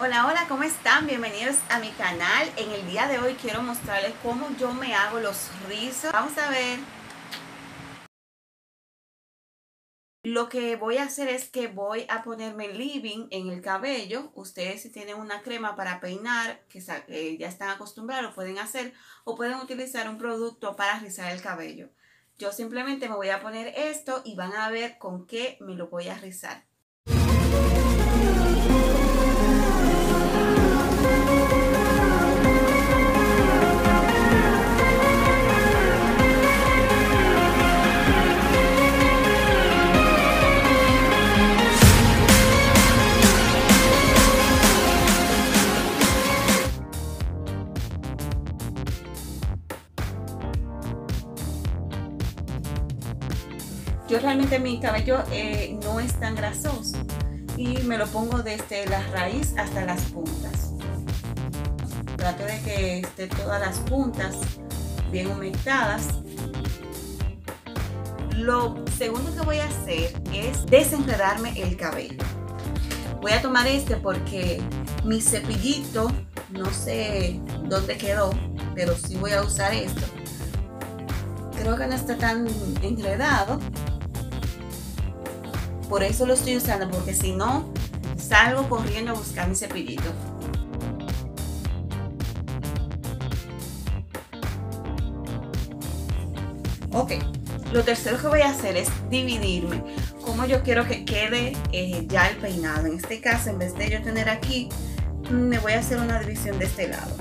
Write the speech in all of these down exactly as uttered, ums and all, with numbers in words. Hola, hola, ¿cómo están? Bienvenidos a mi canal. En el día de hoy quiero mostrarles cómo yo me hago los rizos. Vamos a ver. Lo que voy a hacer es que voy a ponerme living en el cabello. Ustedes si tienen una crema para peinar, que ya están acostumbrados, pueden hacer. O pueden utilizar un producto para rizar el cabello. Yo simplemente me voy a poner esto y van a ver con qué me lo voy a rizar. Yo realmente mi cabello eh, no es tan grasoso y me lo pongo desde la raíz hasta las puntas. Trato de que estén todas las puntas bien humectadas. Lo segundo que voy a hacer es desenredarme el cabello. Voy a tomar este porque mi cepillito, no sé dónde quedó, pero sí voy a usar esto. Creo que no está tan enredado. Por eso lo estoy usando, porque si no, salgo corriendo a buscar mi cepillito. Ok, lo tercero que voy a hacer es dividirme como yo quiero que quede eh, ya el peinado. En este caso, en vez de yo tener aquí, me voy a hacer una división de este lado.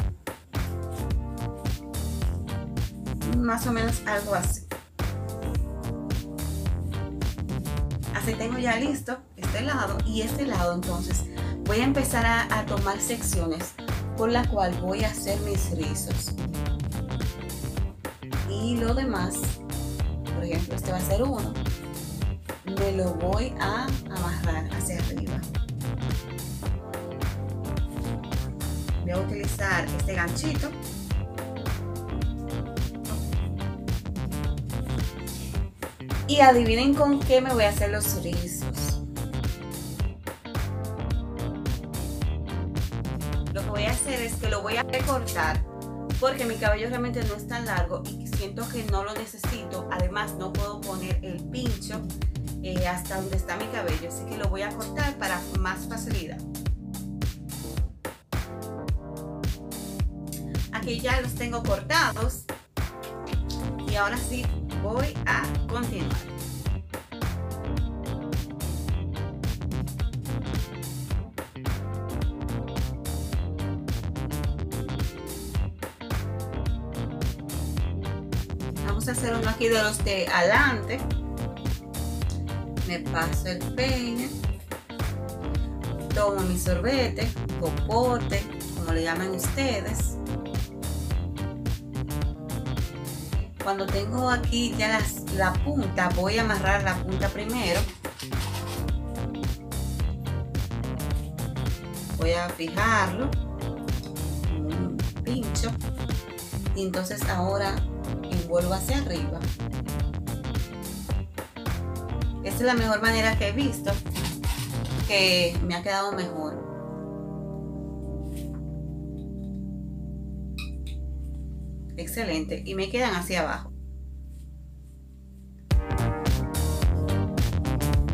Más o menos algo así. Así tengo ya listo este lado y este lado. Entonces voy a empezar a, a tomar secciones por la cual voy a hacer mis rizos y lo demás, por ejemplo este va a ser uno, me lo voy a amarrar hacia arriba. Voy a utilizar este ganchito y adivinen con qué me voy a hacer los rizos. Lo que voy a hacer es que lo voy a recortar porque mi cabello realmente no es tan largo y siento que no lo necesito. Además no puedo poner el pincho eh, hasta donde está mi cabello, así que lo voy a cortar para más facilidad. Aquí ya los tengo cortados y ahora sí voy a continuar. Vamos a hacer uno aquí de los de adelante. Me paso el peine, tomo mi sorbete, popote, como le llaman ustedes. Cuando tengo aquí ya las, la punta, voy a amarrar la punta primero. Voy a fijarlo con un pincho. Y entonces ahora envuelvo hacia arriba. Esta es la mejor manera que he visto, que me ha quedado mejor. Excelente, y me quedan hacia abajo.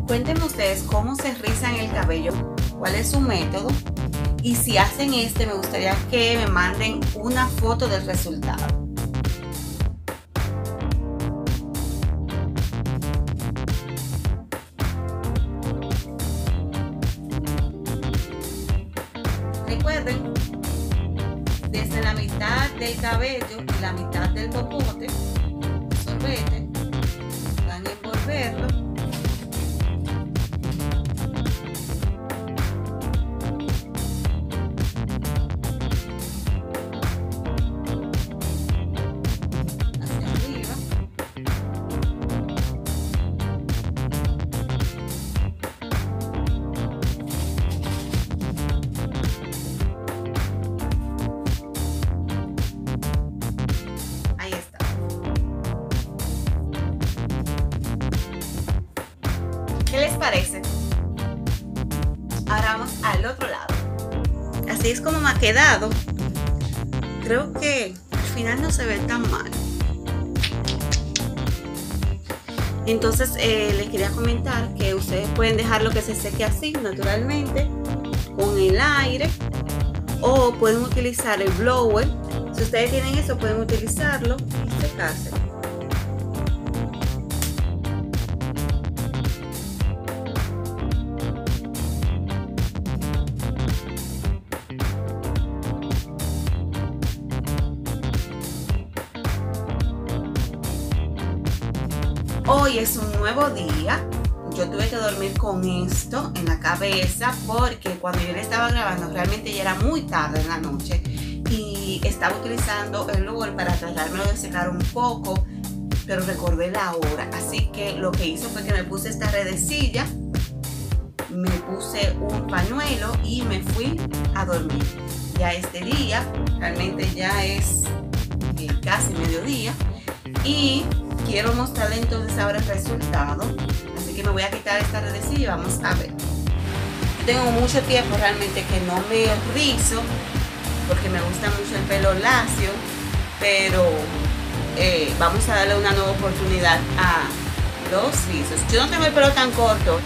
Cuéntenme ustedes cómo se rizan el cabello, cuál es su método, y si hacen este me gustaría que me manden una foto del resultado. Recuerden, desde la mitad del cabello y la mitad del popote, sorbete, van a envolverlo. Hacia arriba. así es como me ha quedado. Creo que al final no se ve tan mal. Entonces eh, les quería comentar que ustedes pueden dejarlo que se seque así naturalmente con el aire, o pueden utilizar el blower. Si ustedes tienen eso, pueden utilizarlo y secarse. Hoy es un nuevo día. Yo tuve que dormir con esto en la cabeza porque cuando yo le estaba grabando realmente ya era muy tarde en la noche y estaba utilizando el blower para tratármelo de secar un poco, pero recordé la hora, así que lo que hice fue que me puse esta redecilla, me puse un pañuelo y me fui a dormir. Ya este día, realmente ya es casi mediodía y quiero mostrarle entonces ahora el resultado, así que me voy a quitar esta redecilla y vamos a ver. Yo tengo mucho tiempo realmente que no me rizo porque me gusta mucho el pelo lacio, pero eh, vamos a darle una nueva oportunidad a los rizos. Yo no tengo el pelo tan corto,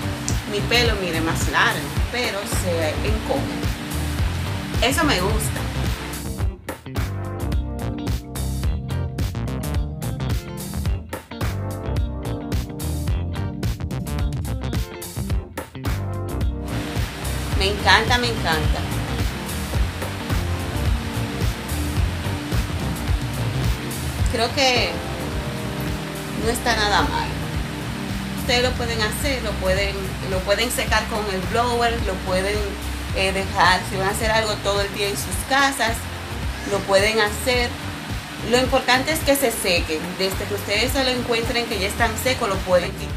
mi pelo mire más largo, pero se encoge. Eso me gusta. Me encanta, me encanta. Creo que no está nada mal. Ustedes lo pueden hacer, lo pueden, lo pueden secar con el blower, lo pueden eh, dejar, si van a hacer algo todo el día en sus casas, lo pueden hacer. Lo importante es que se sequen. Desde que ustedes se lo encuentren que ya están secos, lo pueden quitar.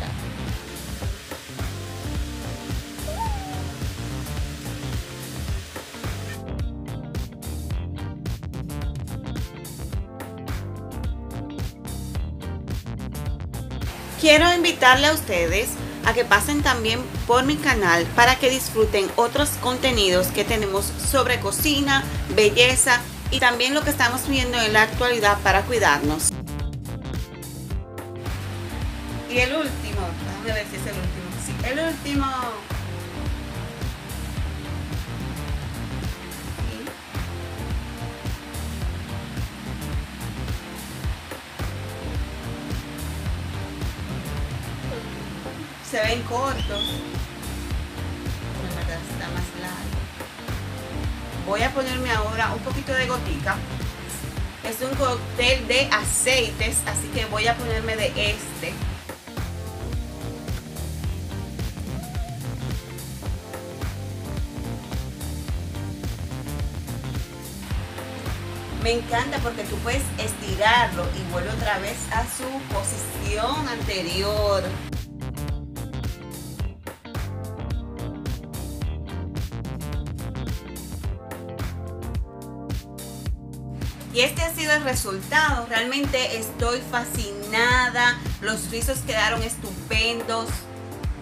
Quiero invitarle a ustedes a que pasen también por mi canal para que disfruten otros contenidos que tenemos sobre cocina, belleza y también lo que estamos viendo en la actualidad para cuidarnos. Y el último, déjame ver si es el último, sí, el último. Se ven cortos, pero la verdad está más largo. Voy a ponerme ahora un poquito de gotica. Es un cóctel de aceites, así que voy a ponerme de este. Me encanta porque tú puedes estirarlo y vuelve otra vez a su posición anterior. Y este ha sido el resultado. Realmente estoy fascinada. Los rizos quedaron estupendos.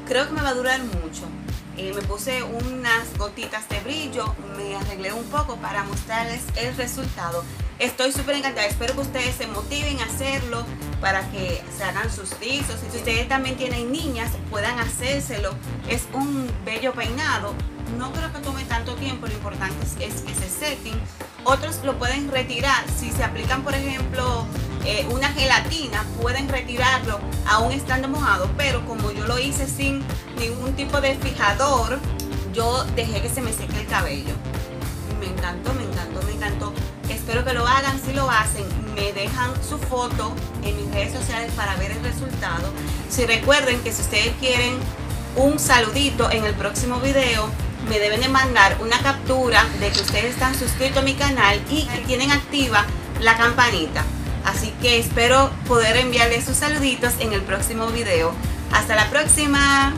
Creo que me va a durar mucho. Eh, me puse unas gotitas de brillo. Me arreglé un poco para mostrarles el resultado. Estoy súper encantada. Espero que ustedes se motiven a hacerlo para que se hagan sus rizos. Y si ustedes también tienen niñas, puedan hacérselo. Es un bello peinado. No creo que tome tanto tiempo. Lo importante es que se sequen. Otros lo pueden retirar, si se aplican por ejemplo eh, una gelatina, pueden retirarlo aún estando mojado, pero como yo lo hice sin ningún tipo de fijador, yo dejé que se me seque el cabello. Me encantó, me encantó, me encantó. Espero que lo hagan. Si lo hacen, me dejan su foto en mis redes sociales para ver el resultado. Si recuerden que si ustedes quieren un saludito en el próximo video, me deben de mandar una captura de que ustedes están suscritos a mi canal y que tienen activa la campanita. Así que espero poder enviarles sus saluditos en el próximo video. Hasta la próxima.